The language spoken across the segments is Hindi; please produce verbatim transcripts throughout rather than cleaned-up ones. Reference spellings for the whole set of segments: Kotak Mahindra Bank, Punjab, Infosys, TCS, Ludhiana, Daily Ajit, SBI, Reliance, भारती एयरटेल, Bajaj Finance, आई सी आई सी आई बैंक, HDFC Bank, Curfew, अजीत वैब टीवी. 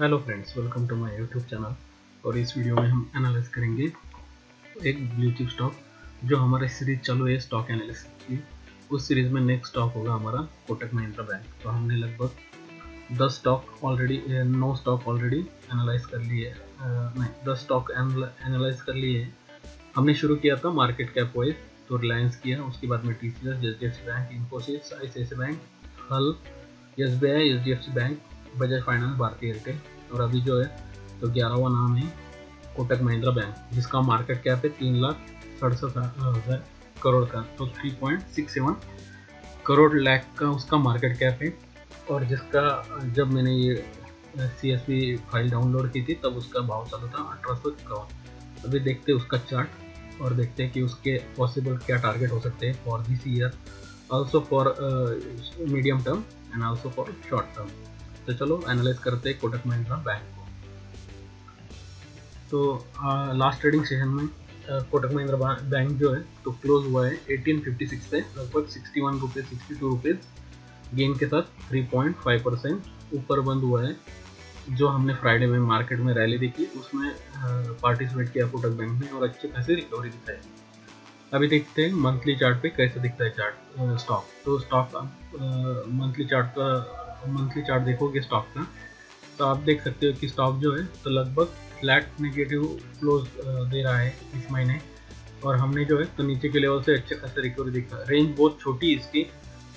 Hello friends, welcome to my YouTube channel. और इस वीडियो में हम एनालाइज करेंगे एक ब्लू चिप स्टॉक जो हमारे सीरीज चालू है स्टॉक एनालिसिस की। उस सीरीज़ में नेक्स्ट स्टॉक होगा हमारा कोटक महिंद्रा बैंक। तो हमने लगभग दस स्टॉक ऑलरेडी नौ स्टॉक ऑलरेडी एनालाइज कर लिए नहीं दस स्टॉक एनालाइज कर लिए। हमने शुरू किया था मार्केट कैप वाइज, तो रिलायंस किया, उसके बाद में T C S, H D F C bank, Infosys, आई सी आई सी आई बैंक, हल, S B I, H D F C bank, Bajaj finance, भारती एयरटेल। और अभी जो है तो ग्यारहवां नाम है कोटक महिंद्रा बैंक, जिसका मार्केट कैप है तीन लाख सड़सठ हज़ार करोड़ का, तो three point six seven crore lakh का उसका मार्केट कैप है। और जिसका जब मैंने ये C S P file download की थी तब उसका भाव चला था अठारह सौ इक्यावन। अभी देखते उसका चार्ट और देखते हैं कि उसके पॉसिबल क्या टारगेट हो सकते हैं for this year, also for medium term and also for short term. तो चलो एनालाइज करते हैं कोटक महिंद्रा बैंक को। तो आ, लास्ट ट्रेडिंग सेशन में आ, कोटक महिंद्रा बैंक जो है तो क्लोज हुआ है अठारह सौ छप्पन पे, लगभग इकसठ रुपीज़ बासठ रुपीज़ गेन के साथ तीन पॉइंट फाइव परसेंट ऊपर बंद हुआ है। जो हमने फ्राइडे में मार्केट में रैली देखी उसमें पार्टिसिपेट किया कोटक बैंक ने और अच्छे खासी रिकवरी दिखाई। अभी देखते हैं मंथली चार्ट पे कैसे दिखता है चार्ट स्टॉक। तो स्टॉक मंथली चार्ट का मंथली चार्ट देखोगे स्टॉक का तो आप देख सकते हो कि स्टॉक जो है तो लगभग फ्लैट नेगेटिव क्लोज दे रहा है इस महीने। और हमने जो है तो नीचे के लेवल से अच्छे खासे रिकवरी देखा। रेंज बहुत छोटी इसकी,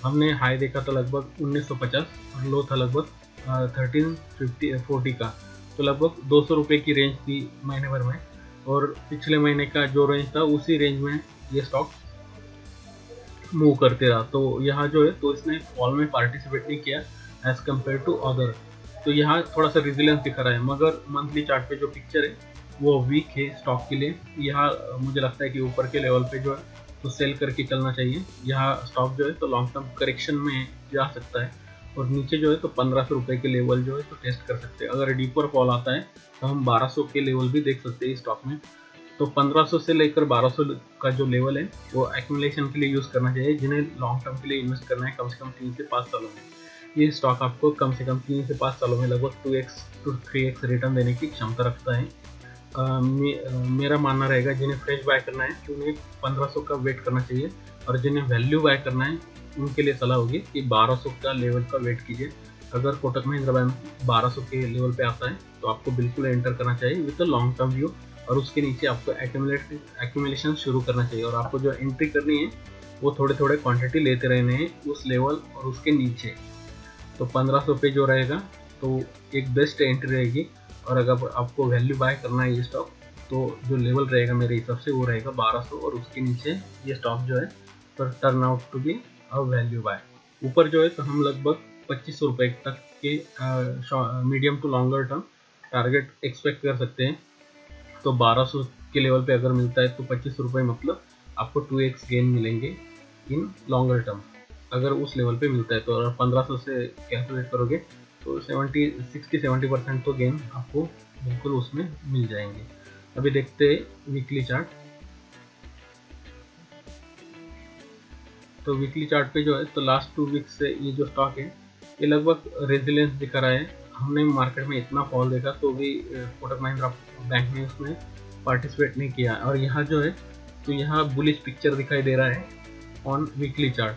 हमने हाई देखा था लगभग उन्नीस सौ पचास और लो था लगभग थर्टीन फिफ्टी फोर्टी का, तो लगभग दो सौ रुपये की रेंज थी महीने भर में। और पिछले महीने का जो रेंज था उसी रेंज में ये स्टॉक मूव करते रहा। तो यहाँ जो है तो इसने फॉल में पार्टिसिपेट नहीं किया एज कम्पेयर टू अदर, तो यहाँ थोड़ा सा रिजिलेंस दिखा रहा है। मगर मंथली चार्ट पे जो पिक्चर है वो वीक है स्टॉक के लिए। यहाँ मुझे लगता है कि ऊपर के लेवल पे जो है तो सेल करके चलना चाहिए। यहाँ स्टॉक जो है तो लॉन्ग टर्म करेक्शन में जा सकता है और नीचे जो है तो पंद्रह सौ रुपये के लेवल जो है तो टेस्ट कर सकते हैं। अगर डीपर फॉल आता है तो हम बारह सौ के लेवल भी देख सकते हैं इस स्टॉक में। तो पंद्रह सौ से लेकर बारह सौ का जो लेवल है वो एक्यूमुलेशन के लिए यूज़ करना चाहिए, जिन्हें लॉन्ग टर्म के लिए इन्वेस्ट करना है कम से कम तीन से पाँच सालों में। ये स्टॉक आपको कम से कम तीन से पाँच सालों में लगभग two x two three x return देने की क्षमता रखता है। आ, मे, आ, मेरा मानना रहेगा जिन्हें फ्रेश बाय करना है उन्हें पंद्रह सौ का वेट करना चाहिए, और जिन्हें वैल्यू बाय करना है उनके लिए सलाह होगी कि बारह सौ का लेवल का वेट कीजिए। अगर कोटक महिंद्रा बैंक बारह सौ के लेवल पे आता है तो आपको बिल्कुल एंटर करना चाहिए with a long term view, और उसके नीचे आपको एक्यूमुलेट एक्यूमुलेशन शुरू करना चाहिए। और आपको जो एंट्री करनी है वो थोड़े थोड़े क्वांटिटी लेते रहने हैं उस लेवल और उसके नीचे। तो पंद्रह सौ पे जो रहेगा तो एक बेस्ट एंट्री रहेगी। और अगर आपको वैल्यू बाय करना है ये स्टॉक तो जो लेवल रहेगा मेरे हिसाब से वो रहेगा बारह सौ, और उसके नीचे ये स्टॉक जो है पर turn out to be a value buy. ऊपर जो है तो हम लगभग पच्चीस सौ रुपये तक के medium to longer term target expect कर सकते हैं। तो बारह सौ के लेवल पे अगर मिलता है तो पच्चीस रुपये मतलब आपको टू एक्स गेन मिलेंगे इन लॉन्गर टर्म अगर उस लेवल पे मिलता है तो। और पंद्रह सौ से कैलकुलेट करोगे तो सत्तर साठ सत्तर परसेंट तो गेन आपको बिल्कुल उसमें मिल जाएंगे। अभी देखते हैं वीकली चार्ट। तो वीकली चार्ट पे जो है तो लास्ट टू वीक्स से ये जो स्टॉक है ये लगभग रेजिलेंस दिखा रहा है। हमने मार्केट में इतना फॉल देखा तो भी कोटक महिंद्रा बैंक ने उसमें पार्टिसिपेट नहीं किया। और यहाँ जो है तो यहाँ बुलिश पिक्चर दिखाई दे रहा है ऑन वीकली चार्ट।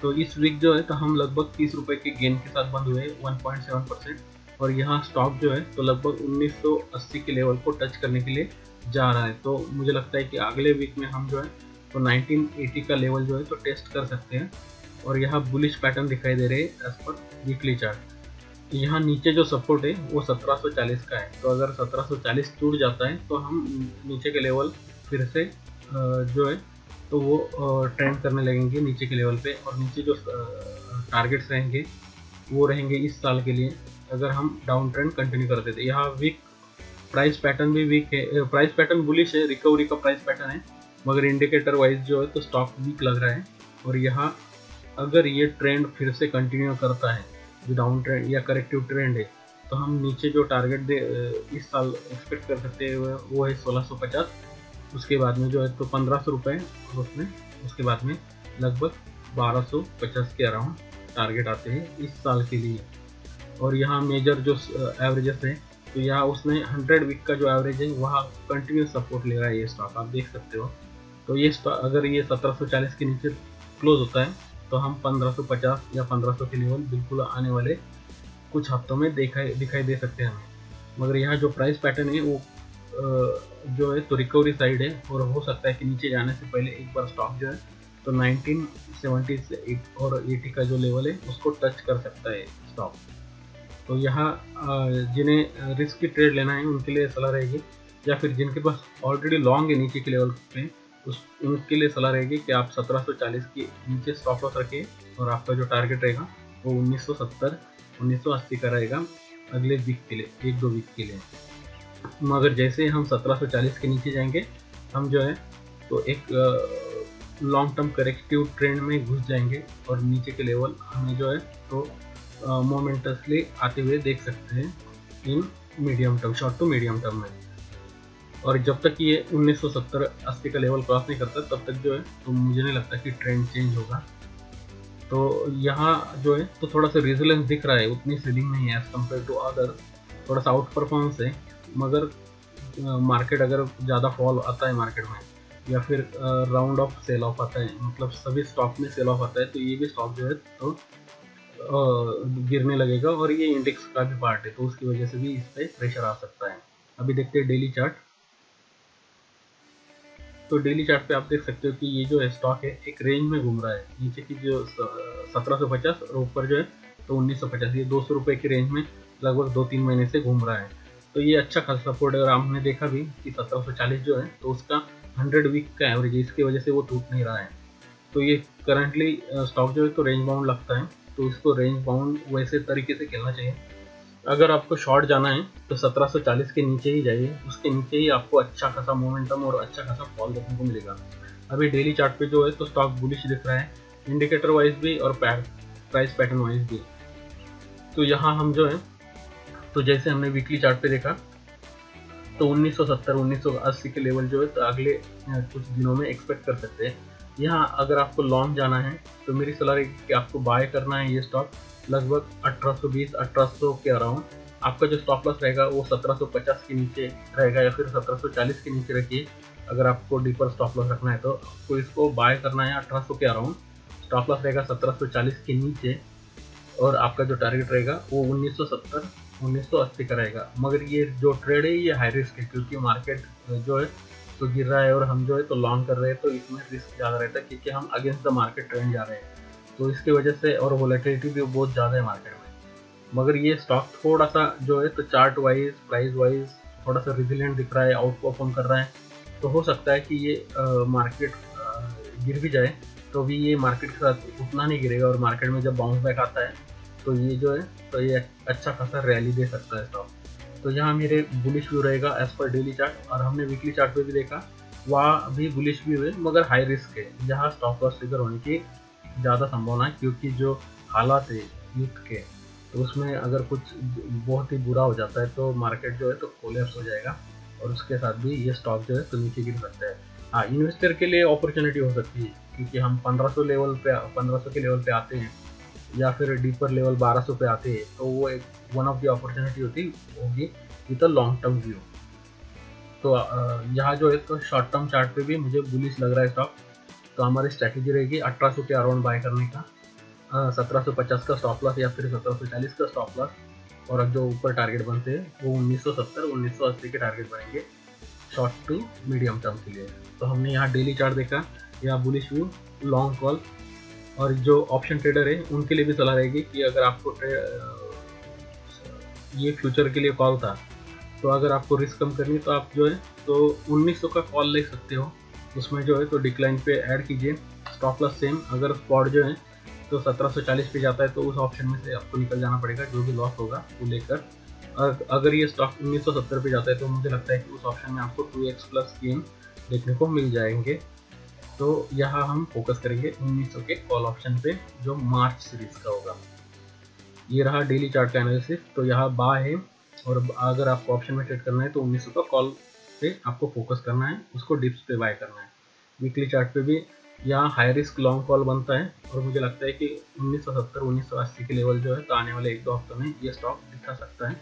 तो इस वीक जो है तो हम लगभग तीस रुपये के गेन के साथ बंद हुए वन पॉइंट सेवन परसेंट, और यहाँ स्टॉक जो है तो लगभग उन्नीस सौ अस्सी के लेवल को टच करने के लिए जा रहा है। तो मुझे लगता है कि अगले वीक में हम जो है तो उन्नीस सौ अस्सी का लेवल जो है तो टेस्ट कर सकते हैं। और यहाँ बुलिश पैटर्न दिखाई दे रहे हैं एज पर वीकली चार्ट। यहाँ नीचे जो सपोर्ट है वो सत्रह सौ चालीस का है, तो अगर सत्रह सौ चालीस टूट जाता है तो हम नीचे के लेवल फिर से जो है तो वो ट्रेंड करने लगेंगे नीचे के लेवल पे। और नीचे जो टारगेट्स रहेंगे वो रहेंगे इस साल के लिए अगर हम डाउन ट्रेंड कंटिन्यू करते थे। यहाँ वीक प्राइस पैटर्न भी वीक है, प्राइस पैटर्न बुलिश है, रिकवरी का प्राइस पैटर्न है, मगर इंडिकेटर वाइज जो है तो स्टॉक वीक लग रहा है। और यहाँ अगर ये ट्रेंड फिर से कंटिन्यू करता है जो डाउन ट्रेंड या करेक्टिव ट्रेंड है तो हम नीचे जो टारगेट दे इस साल एक्सपेक्ट कर सकते हैं वो है सोलह सौ पचास, उसके बाद में जो है तो पंद्रह सौ रुपये और उसमें उसके बाद में लगभग बारह सौ पचास के अराउंड टारगेट आते हैं इस साल के लिए। और यहाँ मेजर जो एवरेजेस हैं तो यहाँ उसने हंड्रेड वीक का जो एवरेज है वहाँ कंटिन्यूस सपोर्ट ले रहा है ये स्टॉक, आप देख सकते हो। तो ये स्टॉक अगर ये सत्रह सौ चालीस के नीचे क्लोज होता है तो हम पंद्रह सौ पचास या पंद्रह सौ के लेवल बिल्कुल आने वाले कुछ हफ्तों में दिखाई दिखाई दे सकते हैं हमें। मगर यहाँ जो प्राइस पैटर्न है वो जो है तो रिकवरी साइड है, और हो सकता है कि नीचे जाने से पहले एक बार स्टॉक जो है तो नाइनटीन सेवेंटी से और एटी का जो लेवल है उसको टच कर सकता है स्टॉक। तो यहाँ जिन्हें रिस्क की ट्रेड लेना है उनके लिए सलाह रहेगी, या फिर जिनके पास ऑलरेडी लॉन्ग है नीचे के लेवल पे उस उनके लिए सलाह रहेगी कि आप सत्रह सौ चालीस के नीचे स्टॉप लॉस रखें, और आपका जो टारगेट रहेगा वो उन्नीस सौ सत्तर उन्नीस सौ अस्सी का रहेगा अगले वीक के लिए, एक दो वीक के लिए। मगर जैसे हम सत्रह सौ चालीस के नीचे जाएंगे हम जो है तो एक लॉन्ग टर्म करेक्टिव ट्रेंड में घुस जाएंगे, और नीचे के लेवल हमें जो है तो मोमेंटसली uh, आते हुए देख सकते हैं in medium term, short to medium term में। और जब तक ये उन्नीस सौ सत्तर अस्सी का लेवल क्रॉस नहीं करता तब तक जो है तो मुझे नहीं लगता कि ट्रेंड चेंज होगा। तो यहाँ जो है तो थोड़ा सा रेजिलेंस दिख रहा है, उतनी सेलिंग नहीं है एज कम्पेयर टू अदर, थोड़ा सा आउट परफॉर्मेंस है। मगर मार्केट अगर ज़्यादा फॉल आता है मार्केट में, या फिर राउंड ऑफ सेल ऑफ आता है, मतलब सभी स्टॉक में सेल ऑफ आता है, तो ये भी स्टॉक जो है तो गिरने लगेगा, और ये इंडेक्स का भी पार्ट है तो उसकी वजह से भी इस पर प्रेशर आ सकता है। अभी देखते हैं डेली चार्ट। तो डेली चार्ट पे आप देख सकते हो कि ये जो है स्टॉक है एक रेंज में घूम रहा है, नीचे की जो सत्रह सौ पचास और ऊपर जो है तो उन्नीस सौ पचास, ये दो सौ रुपये की रेंज में लगभग दो तीन महीने से घूम रहा है। तो ये अच्छा खासा सपोर्ट है, और हमने देखा भी कि सत्रह सौ चालीस जो है तो उसका हंड्रेड वीक का एवरेज है, इसकी वजह से वो टूट नहीं रहा है। तो ये करंटली स्टॉक जो है तो रेंज बाउंड लगता है, तो इसको रेंज बाउंड वैसे तरीके से खेलना चाहिए। अगर आपको शॉर्ट जाना है तो सत्रह सौ चालीस के नीचे ही जाइए, उसके नीचे ही आपको अच्छा खासा मोमेंटम और अच्छा खासा फॉल देखने को मिलेगा। अभी डेली चार्ट पे जो है तो स्टॉक बुलिश दिख रहा है, इंडिकेटर वाइज भी और प्राइस पैटर्न वाइज भी। तो यहाँ हम जो है तो जैसे हमने वीकली चार्ट पे देखा तो उन्नीस सौ सत्तर उन्नीस सौ अस्सी के लेवल जो है तो अगले कुछ दिनों में एक्सपेक्ट कर सकते हैं। यहाँ अगर आपको लॉन्ग जाना है तो मेरी सलाह है कि आपको बाय करना है ये स्टॉक लगभग अठारह सौ बीस अठारह सौ के अराउंड। आपका जो स्टॉप लॉस रहेगा वो सत्रह सौ पचास के नीचे रहेगा, या फिर सत्रह सौ चालीस के नीचे रखिए अगर आपको डीपर स्टॉप लॉस रखना है। तो आपको इसको बाय करना है अठारह सौ के अराउंड, स्टॉप लॉस रहेगा सत्रह सौ चालीस के नीचे, और आपका जो टारगेट रहेगा वो उन्नीस सौ सत्तर उन्नीस सौ अस्सी का रहेगा। मगर ये जो ट्रेड है ये हाई रिस्क है, क्योंकि मार्केट जो है तो गिर रहा है और हम जो है तो लॉन्ग कर रहे हैं, तो इसमें रिस्क ज़्यादा रहता है क्योंकि हम अगेंस्ट द मार्केट ट्रेंड जा रहे हैं। तो इसकी वजह से और वोलेटिलिटी भी बहुत ज़्यादा है मार्केट में। मगर ये स्टॉक थोड़ा सा जो है तो चार्ट वाइज प्राइस वाइज थोड़ा सा रिजिलेंट दिख रहा है, आउट परफॉर्म कर रहा है। तो हो सकता है कि ये मार्केट गिर भी जाए तो भी ये मार्केट के साथ उतना नहीं गिरेगा, और मार्केट में जब बाउंस बैक आता है तो ये जो है तो ये अच्छा खासा रैली दे सकता है स्टॉक। तो यहाँ मेरे बुलिश व्यू रहेगा एज पर डेली चार्ट, और हमने वीकली चार्ट पे भी देखा वहाँ भी बुलिश व्यू है, मगर हाई रिस्क है। यहाँ स्टॉप लॉस ट्रिगर होने की ज़्यादा संभावना है, क्योंकि जो हालात है युद्ध के तो उसमें अगर कुछ बहुत ही बुरा हो जाता है तो मार्केट जो है तो कोलैप्स हो जाएगा, और उसके साथ भी ये स्टॉक जो है तो नीचे गिर सकता है। हाँ, इन्वेस्टर के लिए अपॉर्चुनिटी हो सकती है, क्योंकि हम पंद्रह सौ लेवल पे पंद्रह सौ के लेवल पे आते हैं, या फिर डीपर लेवल बारह सौ पे आते हैं, तो वो एक वन ऑफ द अपॉर्चुनिटी होती होगी with a long term view. तो यहाँ जो है तो शॉर्ट टर्म चार्ट पे भी मुझे बुलिश लग रहा है स्टॉक। तो हमारी स्ट्रैटेजी रहेगी अठारह सौ के अराउंड बाय करने का, सत्रह सौ पचास का स्टॉप लॉस या फिर सत्रह सौ चालीस का स्टॉप लॉस, और जो ऊपर टारगेट बनते हैं वो उन्नीस सौ सत्तर उन्नीस सौ अस्सी के टारगेट बनेंगे शॉर्ट टू मीडियम टर्म के लिए। तो हमने यहाँ डेली चार्ट देखा, यहाँ बुलिश व्यू, लॉन्ग कॉल, और जो ऑप्शन ट्रेडर है उनके लिए भी सलाह रहेगी कि अगर आपको ये फ्यूचर के लिए कॉल था तो अगर आपको रिस्क कम करनी है तो आप जो है तो उन्नीस सौ का कॉल ले सकते हो, उसमें जो है तो डिक्लाइन पे ऐड कीजिए, स्टॉप लॉस सेम। अगर स्पॉट जो है तो सत्रह सौ चालीस पे जाता है तो उस ऑप्शन में से आपको निकल जाना पड़ेगा, जो भी लॉस होगा वो लेकर। और अगर ये स्टॉक उन्नीस सौ सत्तर पे जाता है तो मुझे लगता है कि उस ऑप्शन में आपको टू एक्स प्लस गेन देखने को मिल जाएंगे। तो यहाँ हम फोकस करेंगे उन्नीस सौ के कॉल ऑप्शन पे जो मार्च सीरीज का होगा। ये रहा डेली चार्ट का एनालिसिस। तो यहाँ बाय है, और अगर आपको ऑप्शन में ट्रेड करना है तो उन्नीस सौ का कॉल पे आपको फोकस करना है, उसको डिप्स पे बाय करना है। वीकली चार्ट पे भी यहाँ हाई रिस्क लॉन्ग कॉल बनता है और मुझे लगता है कि उन्नीस सौ सत्तर उन्नीस सौ अस्सी के लेवल जो है तो आने वाले एक दो हफ्तों में ये स्टॉक दिखा सकता है,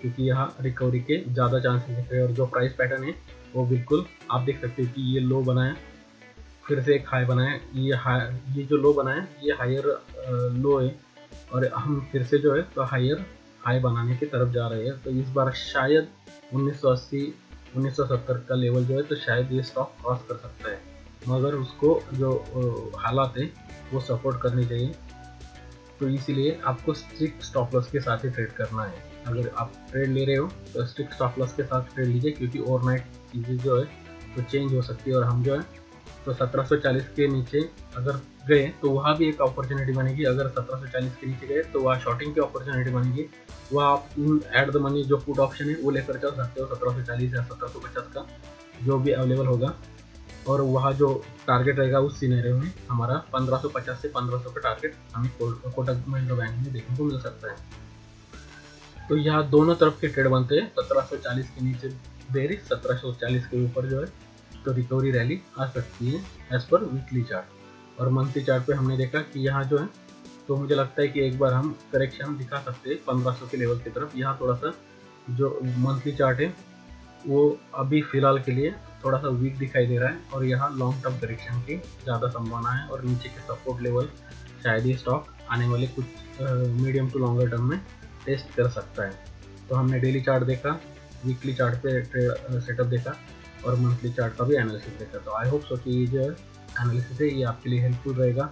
क्योंकि यहाँ रिकवरी के ज़्यादा चांसेस दिख रहे हैं। और जो प्राइस पैटर्न है वो बिल्कुल आप देख सकते हैं कि ये लो बनाया, फिर से एक हाई बनाया, ये हाई, ये जो लो बनाया ये हायर लो है और हम फिर से जो है तो हायर हाई बनाने की तरफ जा रहे हैं। तो इस बार शायद उन्नीस सौ अस्सी उन्नीस सौ सत्तर का लेवल जो है तो शायद ये स्टॉक क्रॉस कर सकता है, मगर उसको जो हालात है वो सपोर्ट करनी चाहिए। तो इसीलिए आपको स्ट्रिक्ट स्टॉप लॉस के साथ ही ट्रेड करना है। अगर आप ट्रेड ले रहे हो तो स्ट्रिक्ट स्टॉप लॉस के साथ ट्रेड लीजिए, क्योंकि ओवरनाइट चीज़ें जो है तो चेंज हो सकती है। और हम जो है तो सत्रह सौ चालीस के नीचे अगर गए तो वहाँ भी एक अपॉर्चुनिटी बनेगी, अगर सत्रह सौ चालीस के नीचे गए तो वहाँ शॉर्टिंग की अपॉर्चुनिटी बनेगी, वहाँ आप एट द मनी जो पुट ऑप्शन है वो लेकर चल सकते हो सत्रह सौ चालीस या सत्रह सौ पचास का जो भी अवेलेबल होगा। और वहाँ जो टारगेट रहेगा उस सिनेरियो में हमारा पंद्रह सौ पचास से पंद्रह सौ का टारगेट हमें कोटक महिंद्रा बैंक में देखने को मिल सकता है। तो यहाँ दोनों तरफ के ट्रेड बनते हैं, सत्रह सौ चालीस के नीचे बेरिश, सत्रह सौ चालीस के ऊपर जो है तो रिकवरी रैली आ सकती है एज पर वीकली चार्ट। और मंथली चार्ट पे हमने देखा कि यहाँ जो है तो मुझे लगता है कि एक बार हम करेक्शन दिखा सकते हैं पंद्रह सौ के लेवल की तरफ। यहाँ थोड़ा सा जो मंथली चार्ट है वो अभी फ़िलहाल के लिए थोड़ा सा वीक दिखाई दे रहा है और यहाँ लॉन्ग टर्म करेक्शन की ज़्यादा संभावना है और नीचे के सपोर्ट लेवल शायद ये स्टॉक आने वाले कुछ मीडियम टू लॉन्गर टर्म में टेस्ट कर सकता है। तो हमने डेली चार्ट देखा, वीकली चार्ट पे ट्रेड सेटअप देखा और मंथली चार्ट का भी एनालिसिस देखा। तो आई होप सो कि ये जो एनालिसिस है ये आपके लिए हेल्पफुल रहेगा।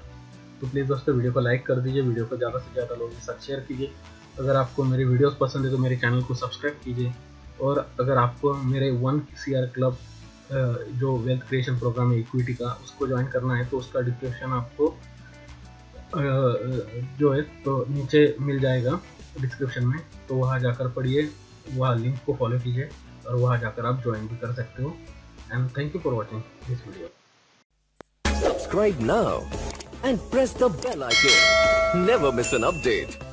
तो प्लीज़ दोस्तों वीडियो को लाइक कर दीजिए, वीडियो को ज़्यादा से ज़्यादा लोगों के साथ शेयर कीजिए। अगर आपको मेरे वीडियोस पसंद है तो मेरे चैनल को सब्सक्राइब कीजिए। और अगर आपको मेरे वन सी आर क्लब जो वेल्थ क्रिएशन प्रोग्राम है इक्विटी का उसको ज्वाइन करना है तो उसका डिस्क्रिप्शन आपको जो है तो नीचे मिल जाएगा डिस्क्रिप्शन में, तो वहाँ जाकर पढ़िए, वहाँ लिंक को फॉलो कीजिए और वहाँ जाकर आप ज्वाइन भी कर सकते हो। And thank you for watching this video. Subscribe now and press the bell icon, never miss an update.